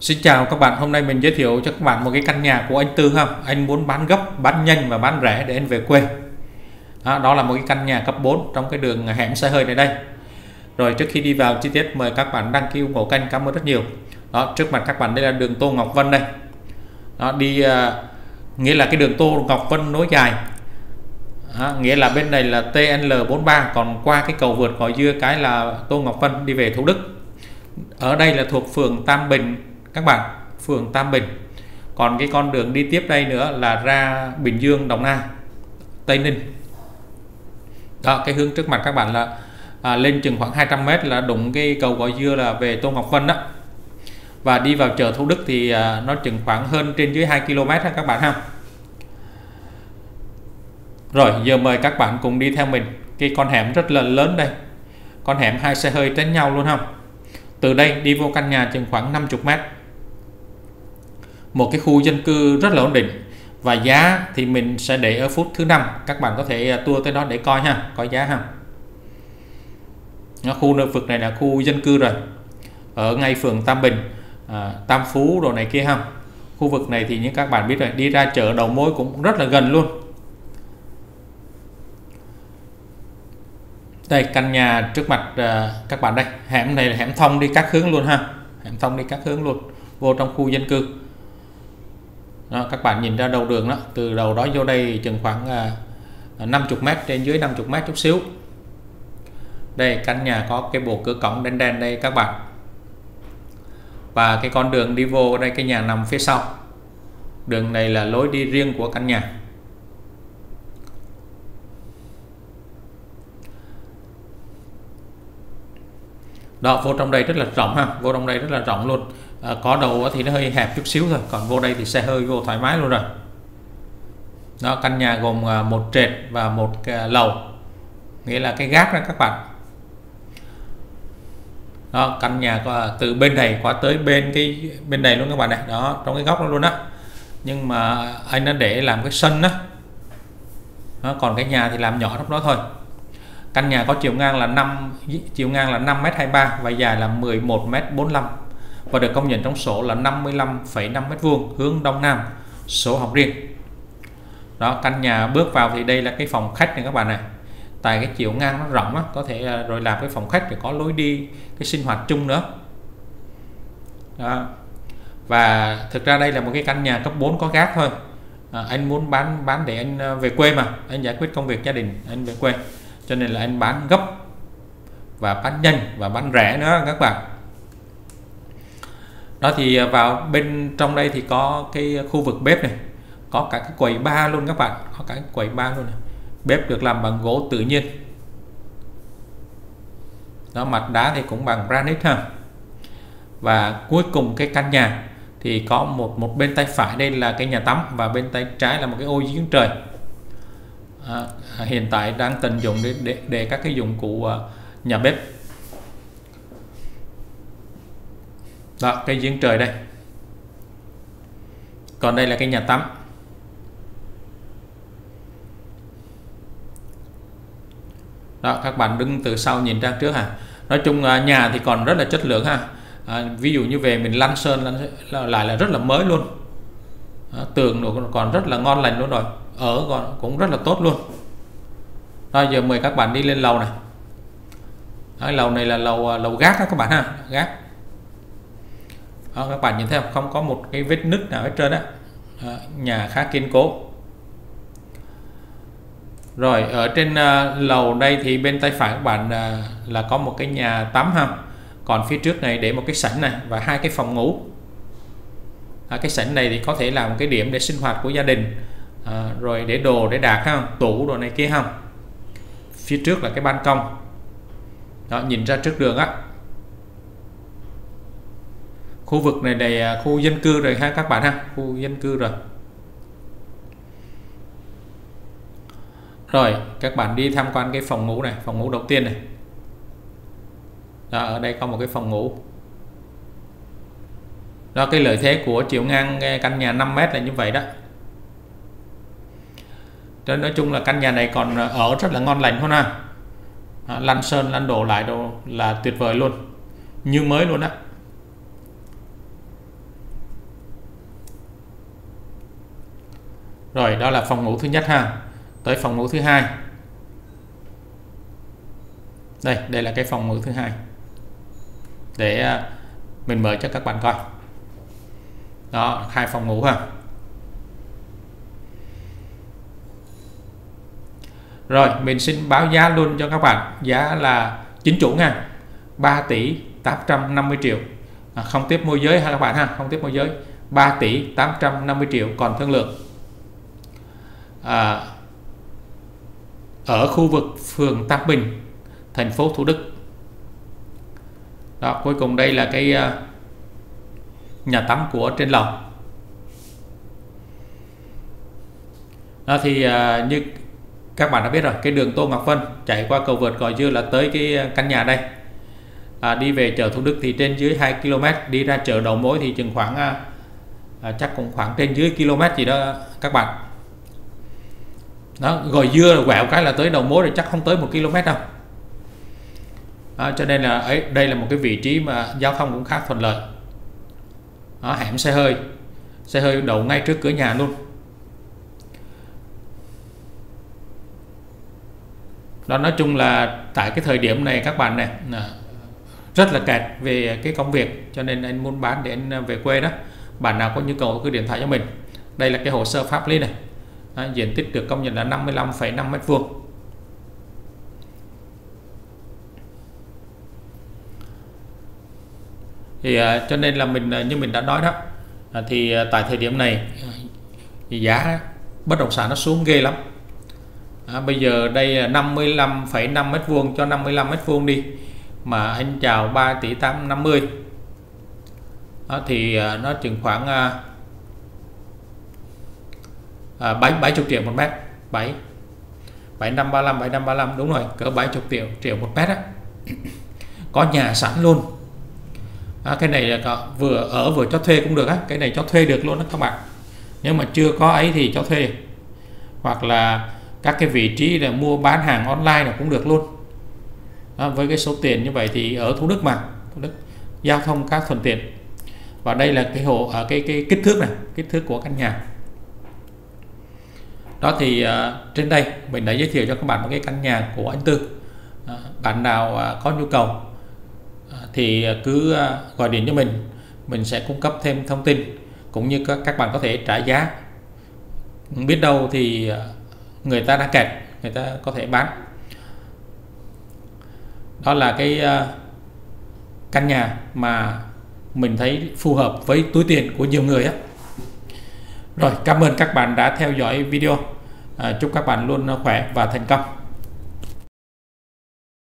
Xin chào các bạn, hôm nay mình giới thiệu cho các bạn một cái căn nhà của anh Tư ha. Anh muốn bán gấp, bán nhanh và bán rẻ để anh về quê. Đó là một cái căn nhà cấp 4 trong cái đường hẻm xe hơi này đây. Rồi trước khi đi vào chi tiết mời các bạn đăng ký ủng hộ kênh, cảm ơn rất nhiều. Đó, trước mặt các bạn đây là đường Tô Ngọc Vân đây. Đó, đi nghĩa là cái đường Tô Ngọc Vân nối dài. Đó, nghĩa là bên này là TL43, còn qua cái cầu vượt Gò Dưa cái là Tô Ngọc Vân đi về Thủ Đức. Ở đây là thuộc phường Tam Bình các bạn, phường Tam Bình. Còn cái con đường đi tiếp đây nữa là ra Bình Dương, Đồng Nai, Tây Ninh. Đó, cái hướng trước mặt các bạn là lên chừng khoảng 200 m là đụng cái cầu Gò Dưa là về Tô Ngọc Vân đó. Và đi vào chợ Thủ Đức thì nó chừng khoảng hơn trên dưới 2 km ha các bạn ha. Rồi giờ mời các bạn cùng đi theo mình. Cái con hẻm rất là lớn đây. Con hẻm hai xe hơi tránh nhau luôn không. Từ đây đi vô căn nhà chừng khoảng 50 m. Một cái khu dân cư rất là ổn định. Và giá thì mình sẽ để ở phút thứ 5. Các bạn có thể tua tới đó để coi ha, coi giá ha. Khu nơi vực này là khu dân cư rồi. Ở ngay phường Tam Bình, Tam Phú đồ này kia ha. Khu vực này thì như các bạn biết rồi, đi ra chợ Đầu Mối cũng rất là gần luôn. Đây căn nhà trước mặt các bạn đây, hẻm này là hẻm thông đi các hướng luôn ha, hẻm thông đi các hướng luôn, vô trong khu dân cư. Đó, các bạn nhìn ra đầu đường đó, từ đầu đó vô đây chừng khoảng 50 m, trên dưới 50 m chút xíu. Đây căn nhà có cái bộ cửa cổng đen đen đây các bạn. Và cái con đường đi vô đây, cái nhà nằm phía sau. Đường này là lối đi riêng của căn nhà. Đó, vô trong đây rất là rộng ha, vô trong đây rất là rộng luôn. Có đầu thì nó hơi hẹp chút xíu thôi, còn vô đây thì xe hơi vô thoải mái luôn rồi. Đó, căn nhà gồm một trệt và một lầu, nghĩa là cái gác đó các bạn. Đó, căn nhà từ bên này qua tới bên này luôn các bạn này, đó trong cái góc đó luôn á. Nhưng mà anh đã để làm cái sân á. Đó, còn cái nhà thì làm nhỏ trong đó thôi. Căn nhà có chiều ngang là 5m23 và dài là 11m45 và được công nhận trong sổ là 55,5 m², hướng đông nam, sổ hồng riêng. Đó, căn nhà bước vào thì đây là cái phòng khách này các bạn này. Tại cái chiều ngang nó rộng á, có thể rồi làm cái phòng khách để có lối đi cái sinh hoạt chung nữa. Đó. Và thực ra đây là một cái căn nhà cấp 4 có gác thôi. Anh muốn bán để anh về quê mà, anh giải quyết công việc gia đình, anh về quê. Cho nên là anh bán gấp và bán nhanh và bán rẻ nữa các bạn. Đó thì vào bên trong đây thì có cái khu vực bếp này, có cả cái quầy bar luôn các bạn, có cả cái quầy bar luôn này. Bếp được làm bằng gỗ tự nhiên. Đó, mặt đá thì cũng bằng granite ha. Và cuối cùng cái căn nhà thì có một bên tay phải đây là cái nhà tắm và bên tay trái là một cái ô giếng trời. Hiện tại đang tận dụng để các cái dụng cụ nhà bếp. Đó, cái giếng trời đây. Còn đây là cái nhà tắm. Đó, các bạn đứng từ sau nhìn ra trước ha. Nói chung nhà thì còn rất là chất lượng ha. Ví dụ như về mình lăn sơn lại là rất là mới luôn. Tường còn rất là ngon lành luôn rồi. Ở cũng rất là tốt luôn. Rồi giờ mời các bạn đi lên lầu này. Đó, lầu này là lầu gác đó các bạn ha, gác. Đó, các bạn nhìn thấy không có một cái vết nứt nào hết trơn á. Nhà khá kiên cố. Rồi ở trên lầu đây thì bên tay phải các bạn là có một cái nhà tắm ha. Còn phía trước này để một cái sảnh này và hai cái phòng ngủ. Cái sảnh này thì có thể làm cái điểm để sinh hoạt của gia đình. Rồi để đồ để đạc ha, tủ đồ này kia ha. Phía trước là cái ban công. Đó, nhìn ra trước đường á. Khu vực này đầy khu dân cư rồi ha các bạn ha, khu dân cư rồi. Rồi các bạn đi tham quan cái phòng ngủ này, phòng ngủ đầu tiên này. Đó, ở đây có một cái phòng ngủ. Đó, cái lợi thế của chiều ngang căn nhà 5 m là như vậy đó. Nói chung là căn nhà này còn ở rất là ngon lành luôn ha. Lăn sơn lăn đổ lại đồ là tuyệt vời luôn, như mới luôn á. Rồi, đó là phòng ngủ thứ nhất ha. Tới phòng ngủ thứ hai. Đây, đây là cái phòng ngủ thứ hai. Để mình mở cho các bạn coi. Đó, hai phòng ngủ ha. Rồi, mình xin báo giá luôn cho các bạn. Giá là chính chủ nha. 3 tỷ 850 triệu. Không tiếp môi giới ha các bạn ha, không tiếp môi giới. 3 tỷ 850 triệu còn thương lượng. Ở khu vực phường Tam Bình, thành phố Thủ Đức. Đó, cuối cùng đây là cái nhà tắm của trên lầu. Đó thì như các bạn đã biết rồi, cái đường Tô Ngọc Vân chạy qua cầu vượt Gò Dưa là tới cái căn nhà đây. Đi về chợ Thủ Đức thì trên dưới 2 km, đi ra chợ Đầu Mối thì chừng khoảng chắc cũng khoảng trên dưới km gì đó các bạn. Đó, Gò Dưa là quẹo cái là tới Đầu Mối rồi, chắc không tới 1 km đâu. Cho nên là ấy, đây là một cái vị trí mà giao thông cũng khá thuận lợi. Đó, hẻm xe hơi, xe hơi đậu ngay trước cửa nhà luôn. Đó, nói chung là tại cái thời điểm này các bạn này rất là kẹt về cái công việc, cho nên anh muốn bán để anh về quê đó. Bạn nào có nhu cầu cứ điện thoại cho mình. Đây là cái hồ sơ pháp lý này. Đó, diện tích được công nhận là 55,5 m². Thì cho nên là mình, như mình đã nói đó, thì tại thời điểm này thì giá bất động sản nó xuống ghê lắm. Bây giờ đây là 55,5 m² cho 55 m² đi mà anh chào 3 tỷ 850. Đó, thì nó chừng khoảng 70 triệu một mét, 7535 đúng rồi, cỡ 70 triệu một mét đó. Có nhà sẵn luôn. Cái này là vừa ở vừa cho thuê cũng được á, cái này cho thuê được luôn đó các bạn. Nếu mà chưa có ấy thì cho thuê, hoặc là các cái vị trí là mua bán hàng online là cũng được luôn. Đó, với cái số tiền như vậy thì ở Thủ Đức mà, Thủ Đức giao thông khá thuận tiện. Và đây là cái hộ ở cái kích thước này, kích thước của căn nhà. Đó thì trên đây mình đã giới thiệu cho các bạn một cái căn nhà của anh Tư. Bạn nào có nhu cầu thì cứ gọi điện cho mình sẽ cung cấp thêm thông tin, cũng như các bạn có thể trả giá. Biết đâu thì người ta đã kẹt, người ta có thể bán. Đó là cái căn nhà mà mình thấy phù hợp với túi tiền của nhiều người á. Rồi, cảm ơn các bạn đã theo dõi video. Chúc các bạn luôn khỏe và thành công.